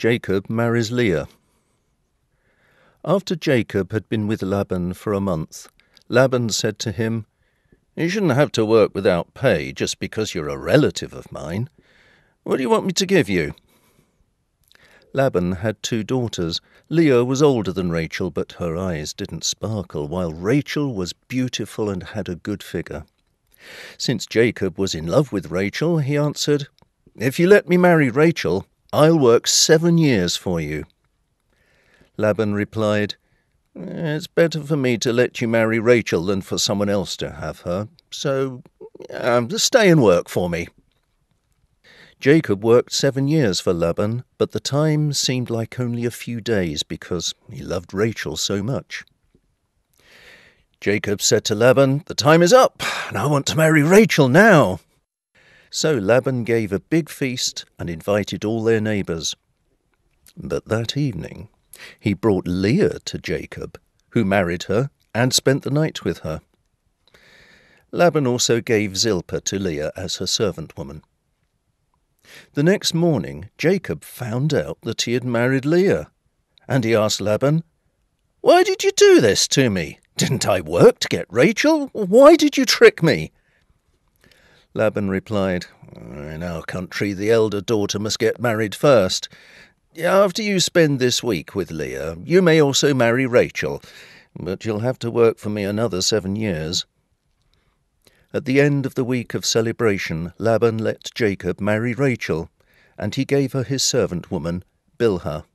Jacob marries Leah. After Jacob had been with Laban for a month, Laban said to him, "You shouldn't have to work without pay just because you're a relative of mine. What do you want me to give you?" Laban had two daughters. Leah was older than Rachel, but her eyes didn't sparkle, while Rachel was beautiful and had a good figure. Since Jacob was in love with Rachel, he answered, "If you let me marry Rachel, I'll work 7 years for you." Laban replied, "It's better for me to let you marry Rachel than for someone else to have her, so stay and work for me." Jacob worked 7 years for Laban, but the time seemed like only a few days because he loved Rachel so much. Jacob said to Laban, "The time is up, and I want to marry Rachel now." So Laban gave a big feast and invited all their neighbours. But that evening he brought Leah to Jacob, who married her and spent the night with her. Laban also gave Zilpah to Leah as her servant woman. The next morning, Jacob found out that he had married Leah, and he asked Laban, "Why did you do this to me? Didn't I work to get Rachel? Why did you trick me?" Laban replied, "In our country, the elder daughter must get married first. After you spend this week with Leah, you may also marry Rachel, but you'll have to work for me another 7 years." At the end of the week of celebration, Laban let Jacob marry Rachel, and he gave her his servant woman, Bilhah.